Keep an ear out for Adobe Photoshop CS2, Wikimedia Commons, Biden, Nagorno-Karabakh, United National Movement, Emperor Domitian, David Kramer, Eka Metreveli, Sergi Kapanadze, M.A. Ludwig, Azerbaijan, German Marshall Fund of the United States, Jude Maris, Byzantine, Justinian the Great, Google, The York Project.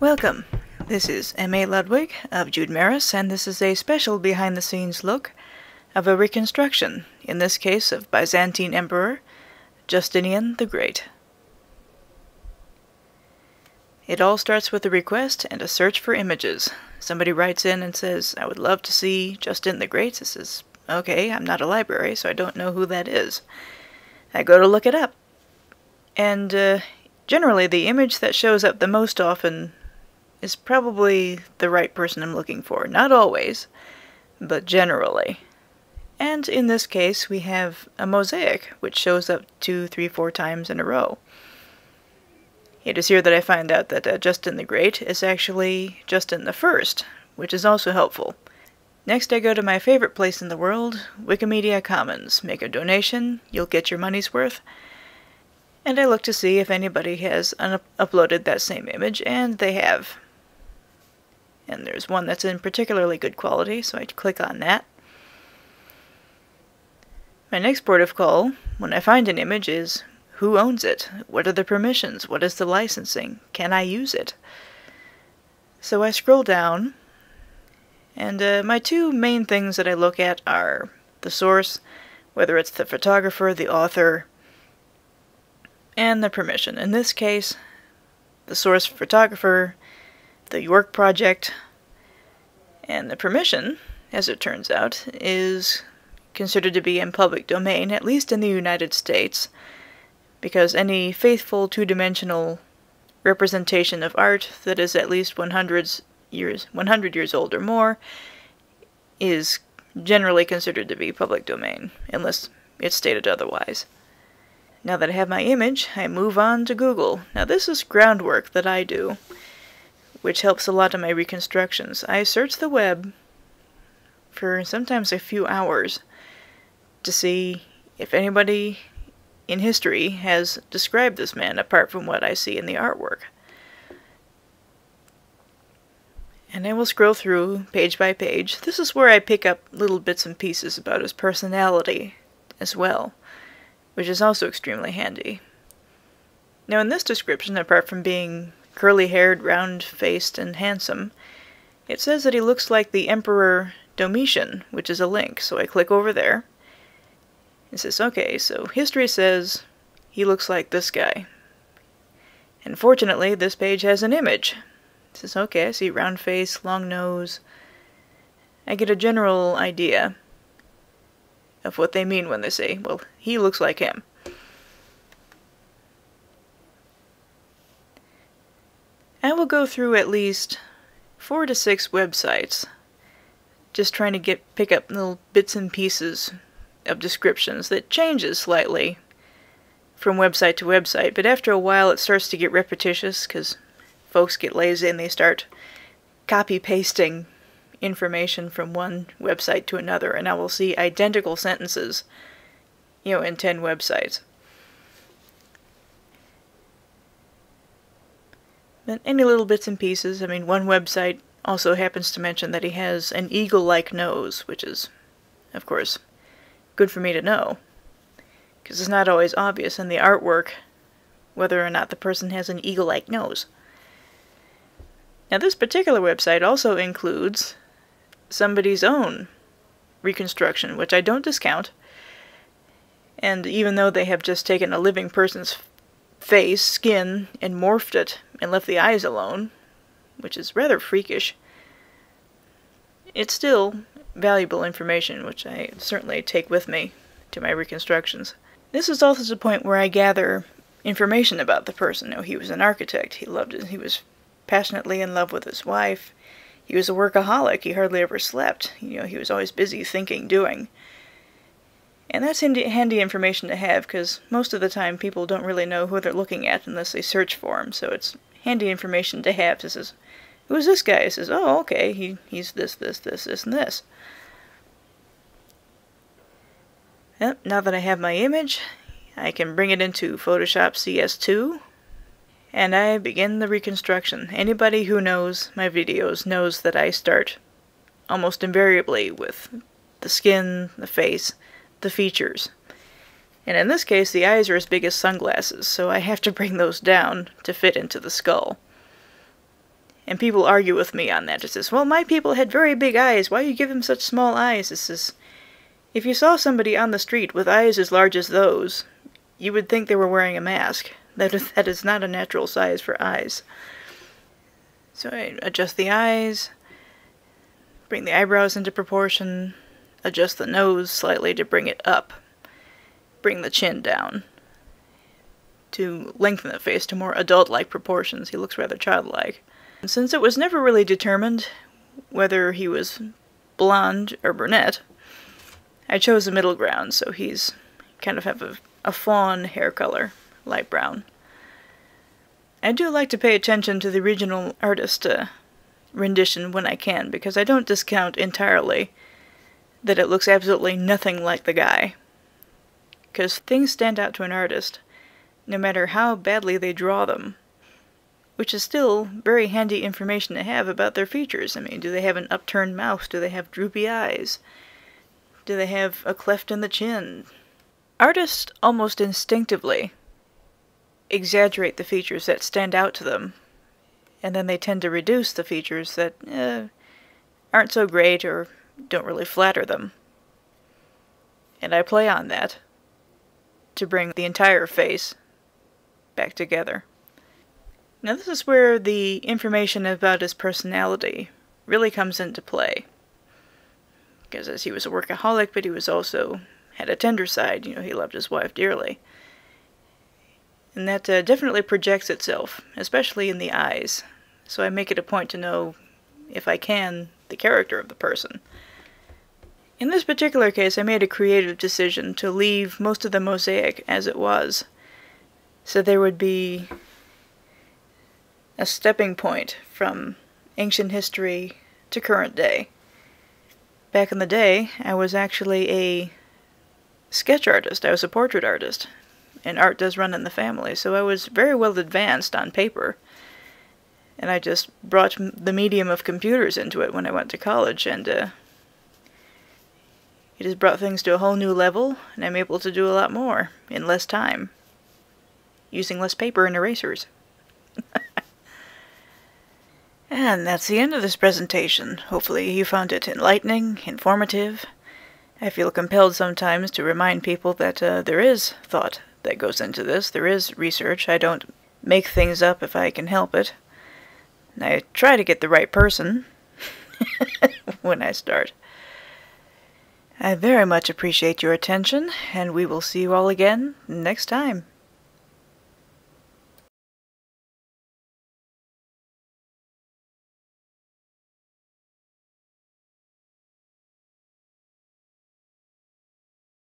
Welcome. This is M.A. Ludwig of Jude Maris, and this is a special behind-the-scenes look of a reconstruction, in this case of Byzantine Emperor Justinian the Great. It all starts with a request and a search for images. Somebody writes in and says, I would love to see Justinian the Great. This is, okay, I'm not a library, so I don't know who that is. I go to look it up. And generally the image that shows up the most often is probably the right person I'm looking for. Not always, but generally. And in this case we have a mosaic, which shows up 2, 3, 4 times in a row. It is here that I find out that Justinian the Great is actually Justinian the First, which is also helpful. Next I go to my favorite place in the world, Wikimedia Commons. Make a donation, you'll get your money's worth. And I look to see if anybody has uploaded that same image, and they have. And there's one that's in particularly good quality, so I click on that. My next port of call, when I find an image, is who owns it? What are the permissions? What is the licensing? Can I use it? So I scroll down, and my two main things that I look at are the source, whether it's the photographer, the author, and the permission. In this case, the source photographer, the York Project, and the permission, as it turns out, is considered to be in public domain, at least in the United States, because any faithful two-dimensional representation of art that is at least 100 years old or more is generally considered to be public domain, unless it's stated otherwise. Now that I have my image, I move on to Google. Now this is groundwork that I do, which helps a lot in my reconstructions. I search the web for sometimes a few hours to see if anybody in history has described this man apart from what I see in the artwork. And I will scroll through page by page. This is where I pick up little bits and pieces about his personality as well, which is also extremely handy. Now in this description, apart from being curly-haired, round-faced, and handsome, it says that he looks like the Emperor Domitian, which is a link, so I click over there. It says, okay, so history says he looks like this guy. And fortunately, this page has an image. It says, okay, I see round face, long nose. I get a general idea of what they mean when they say, well, he looks like him. I will go through at least 4 to 6 websites, just trying to pick up little bits and pieces of descriptions that changes slightly from website to website, but after a while it starts to get repetitious because folks get lazy and they start copy-pasting information from one website to another, and I will see identical sentences, you know, in 10 websites. But any little bits and pieces. I mean, one website also happens to mention that he has an eagle-like nose, which is, of course, good for me to know, because it's not always obvious in the artwork whether or not the person has an eagle-like nose. Now this particular website also includes somebody's own reconstruction, which I don't discount, and even though they have just taken a living person's face, skin, and morphed it and left the eyes alone, which is rather freakish, it's still valuable information, which I certainly take with me to my reconstructions. This is also the point where I gather information about the person. Oh, he was an architect, he loved it, he was passionately in love with his wife, he was a workaholic, he hardly ever slept, you know, he was always busy thinking, doing. And that's handy information to have, because most of the time people don't really know who they're looking at unless they search for him, so it's handy information to have. This is, who's this guy? He says, oh, okay, he's this, this, this, this, and this. Yep, now that I have my image, I can bring it into Photoshop CS2, and I begin the reconstruction. Anybody who knows my videos knows that I start almost invariably with the skin, the face, the features. And in this case, the eyes are as big as sunglasses, so I have to bring those down to fit into the skull. And people argue with me on that. It says, well, my people had very big eyes. Why you give them such small eyes? It says, if you saw somebody on the street with eyes as large as those, you would think they were wearing a mask. That is not a natural size for eyes. So I adjust the eyes, bring the eyebrows into proportion, adjust the nose slightly to bring it up, bring the chin down to lengthen the face to more adult-like proportions. He looks rather childlike. And since it was never really determined whether he was blonde or brunette, I chose a middle ground, so he's kind of have a fawn hair color, light brown. I do like to pay attention to the original artist rendition when I can, because I don't discount entirely that it looks absolutely nothing like the guy. Because things stand out to an artist, no matter how badly they draw them, which is still very handy information to have about their features. I mean, do they have an upturned mouth? Do they have droopy eyes? Do they have a cleft in the chin? Artists almost instinctively exaggerate the features that stand out to them, and then they tend to reduce the features that aren't so great or don't really flatter them. And I play on that to bring the entire face back together. Now this is where the information about his personality really comes into play, because as he was a workaholic, but he was also had a tender side. You know, he loved his wife dearly. And that definitely projects itself, especially in the eyes. So I make it a point to know, if I can, the character of the person. In this particular case, I made a creative decision to leave most of the mosaic as it was, so there would be a stepping point from ancient history to current day. Back in the day, I was actually a sketch artist. I was a portrait artist. And art does run in the family, so I was very well advanced on paper. And I just brought the medium of computers into it when I went to college, and it has brought things to a whole new level, and I'm able to do a lot more in less time, using less paper and erasers. And that's the end of this presentation. Hopefully you found it enlightening, informative. I feel compelled sometimes to remind people that there is thought that goes into this. There is research. I don't make things up if I can help it. And I try to get the right person when I start. I very much appreciate your attention, and we will see you all again next time.